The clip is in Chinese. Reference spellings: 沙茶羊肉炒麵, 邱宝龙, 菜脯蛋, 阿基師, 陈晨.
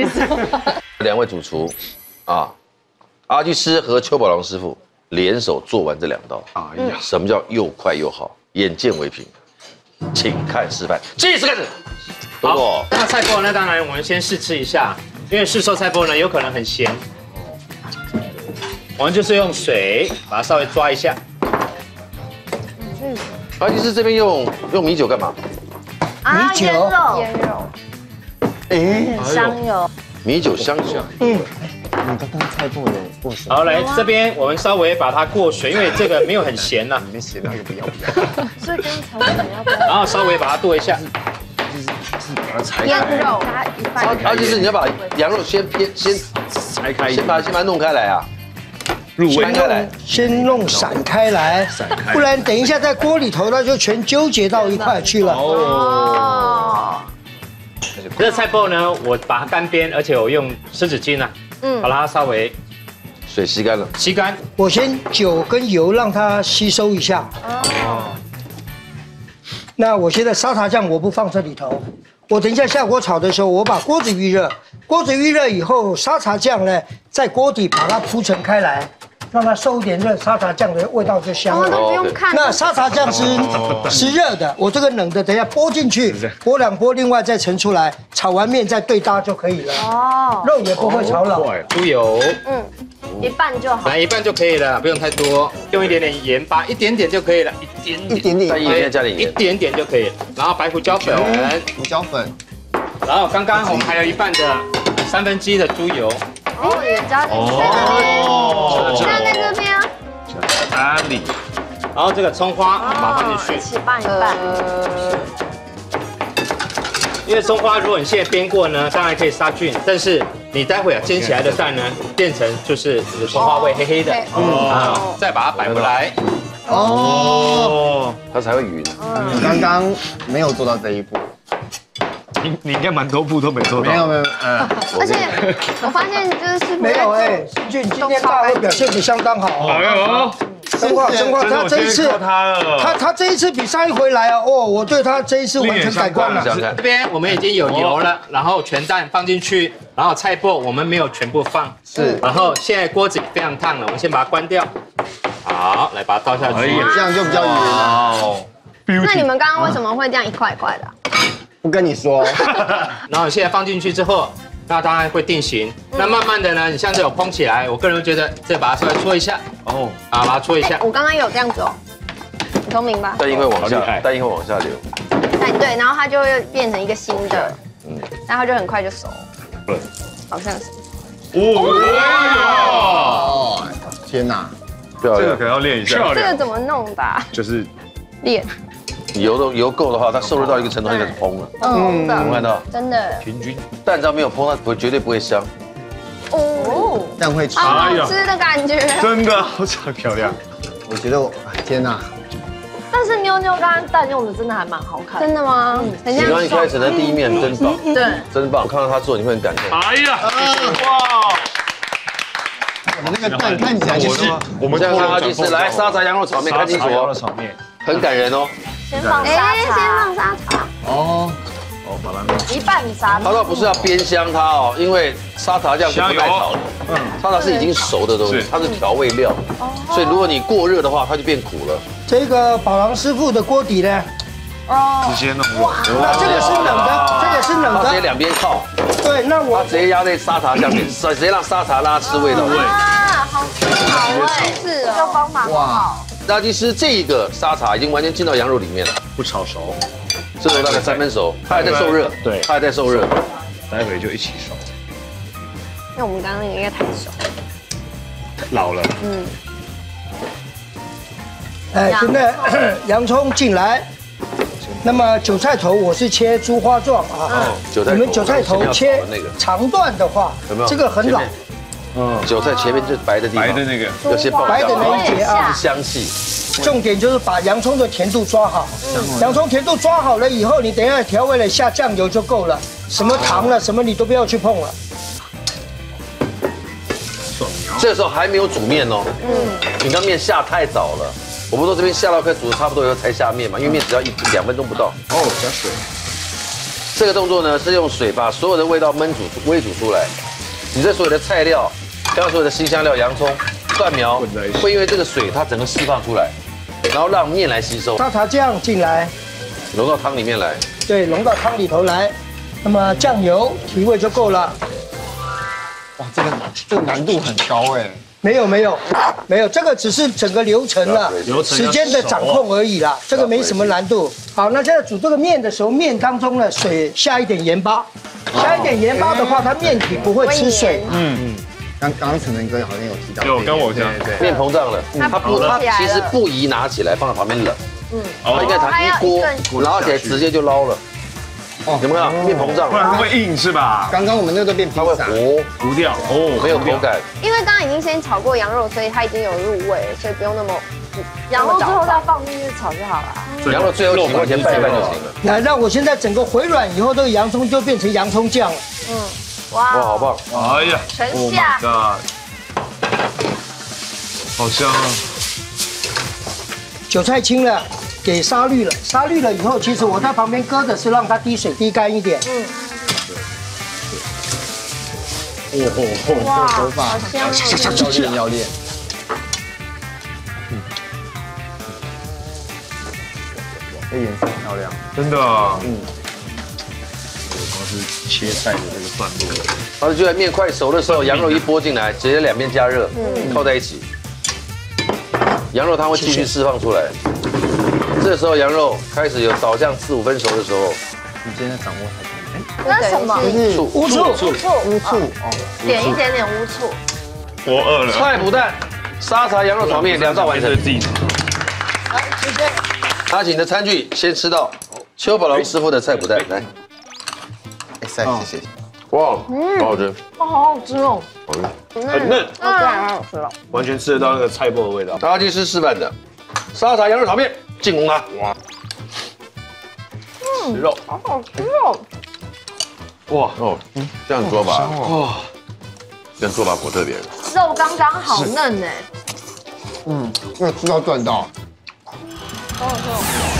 意思。两位主厨啊，阿基师和邱宝郎师傅联手做完这2道。哎呀，什么叫又快又好？眼见为凭，请看示范。计时开始。好，那菜包呢？当然我们先试吃一下，因为市售菜包呢有可能很咸。 我们就是用水把它稍微抓一下。嗯，阿基师这边用米酒干嘛？米酒，腌肉。哎，香油。米酒香油。嗯，你刚刚菜过了过水。好，来这边我们稍微把它过水，因为这个没有很咸呐。你们咸那个不要。所以刚才我要不要？然后稍微把它剁一下。就是把它裁开。腌肉，阿基师你要把羊肉先裁开，先把它弄开来啊。 先弄散开来，不然等一下在锅里头，它就全纠结到一块去了。哦。这个菜包呢，我把它干煸，而且我用湿纸巾啊，把它稍微水吸干了。吸干。我先酒跟油让它吸收一下。哦。那我现在沙茶酱我不放这里头，我等一下下锅炒的时候，我把锅子预热。锅子预热以后，沙茶酱呢在锅底把它铺陈开来。 让它收一点热，沙茶酱的味道就香了。不用看。那沙茶酱是热的，我这个冷的，等一下拨进去，拨2拨，另外再盛出来，炒完面再对搭就可以了。哦，肉也不会炒老。猪油，嗯，一半就好。来一半就可以了，不用太多，用一点点盐巴，一点点就可以了，一点点，加点盐，一点点就可以了。然后白胡椒粉，胡椒粉，然后刚刚我们还有一半的1/3的猪油。 哦，也加进去。哦，加在这边啊。加咖喱，然后这个葱花把它放进去，一起拌一拌。因为葱花如果你现在煸过呢，当然可以杀菌，但是你待会煎起来的蛋呢，变成就是葱花味黑黑的，嗯，再把它摆回来，哦，它才会匀。刚刚没有做到这一步。 你应该蛮多步都没做到。没有，而且我发现就是没有世俊今天大会表现得相当好。哎呦，真话，他这一次他这一次比上一回来啊，哦，我对他这一次完全改观了。这边我们已经有油了，然后全蛋放进去，然后菜脯我们没有全部放，是。然后现在锅子非常烫了，我们先把它关掉。好，来把它倒下去，这样就比较匀了。那你们刚刚为什么会这样一块一块的？ 不跟你说，然后现在放进去之后，那当然会定型。那慢慢的呢，你像这种蓬起来，我个人觉得再把它稍微搓一下，哦，啊，把它搓一下。我刚刚有这样子哦，你聪明吧？蛋液会往下，蛋液会往下流。哎，对，然后它就会变成一个新的，嗯，然后就很快就熟。对，好像是。哦，天哪，这个可能要练一下。这个怎么弄吧？就是练。 油够的话，它受热到一个程度，它就开始蓬了。嗯，有没有看到？真的。平均。蛋只要没有蓬，它绝对不会香。哦。蛋会吃。好吃的感觉。真的，好想漂亮。我觉得我天哪。但是妞刚刚蛋用的真的还蛮好看。真的吗？你刚刚一开始的第一面真棒，对，真棒。我看到他做，你会很感动。哎呀，哇！我们那个蛋看起来就是我们现在看到就是来沙茶羊肉炒面，看清楚哦，很感人哦。 先放沙茶。哦，哦，把它弄一半沙。它倒不是要煸香它哦，因为沙茶酱是不耐炒的，嗯，沙茶是已经熟的东西，它是调味料，所以如果你过热的话，它就变苦了。这个宝郎师傅的锅底呢，哦，直接弄过。那这个是冷的，这个是冷的，直接两边靠。对，那我直接压在沙茶下面，直接让沙茶拉吃味道。啊，好吃好味，是这个方法好。 阿基师，这个沙茶已经完全进到羊肉里面了，不炒熟，这时候大概3分熟，它还在受热，对，它还在受热，待会就一起熟。那我们刚刚应该太熟，老了。嗯。哎，现在洋葱进来，那么韭菜头我是切猪花状啊，你们韭菜头切长段的话，这个很老。 嗯，韭菜前面就是白的地方，白的那个要先爆白的那一节啊，是香气。重点就是把洋葱的甜度抓好，洋葱甜度抓好了以后，你等一下调味了下酱油就够了，什么糖了什么你都不要去碰了。这时候还没有煮面哦，嗯，你那面下太早了，我不说这边下到快煮的差不多以后才下面嘛，因为面只要1、2分钟不到。哦，加水。这个动作呢是用水把所有的味道煨煮出来。你这所有的菜料，刚刚所有的辛香料、洋葱、蒜苗，会因为这个水它整个释放出来，然后让面来吸收。沙茶酱进来，融到汤里面来。对，融到汤里头来。那么酱油提味就够了。哇，这个难度很高哎。 没有，这个只是整个流程了，时间的掌控而已啦，这个没什么难度。好，那现在煮这个面的时候，面当中呢，水下一点盐巴，下一点盐巴的话，它面体不会吃水。嗯，刚陈晨哥好像有提到，有跟我讲，面膨胀了，它其实不宜拿起来放在旁边冷，嗯，它应该一锅拿起来直接就捞了。 有没有看到面膨胀？不然它会硬是吧？刚刚我们那个变披萨，它会糊掉哦，没有口感。因为刚刚已经先炒过羊肉，所以它已经有入味，所以不用那么。羊肉最后再放进去炒就好了。羊肉最后几块钱拌一拌就行了。来，那我现在整个回软以后，这个洋葱就变成洋葱酱了。嗯，哇，好棒！哎呀，全下，好香啊！韭菜青了。 给杀绿了，杀绿了以后，其实我在旁边搁着是让它滴水滴干一点。嗯。哇，好香啊！要练。嗯。这颜色很漂亮，真的。嗯。我光是切菜的这个段落，而且就在面快熟的时候，羊肉一拨进来，直接两边加热，靠在一起，羊肉汤会继续释放出来。 这时候羊肉开始有倒向4、5分熟的时候，你今天掌握才对。那什么？乌醋，点一点点乌醋。我饿了。菜脯蛋、沙茶羊肉炒面2道完成。来，谢谢。拿起你的餐具，先吃到邱宝龙师傅的菜脯蛋，来。哎，谢谢。哇，好好吃。哇，好好吃哦。很嫩。对，很好吃了。完全吃得到那个菜脯的味道。大家去吃示范的沙茶羊肉炒面。 进攻它！哇，吃肉，好好吃哦！哇哦，这样做法，哇，这样做法颇特别。肉刚刚好嫩哎，嗯，那吃到赚到，好好吃。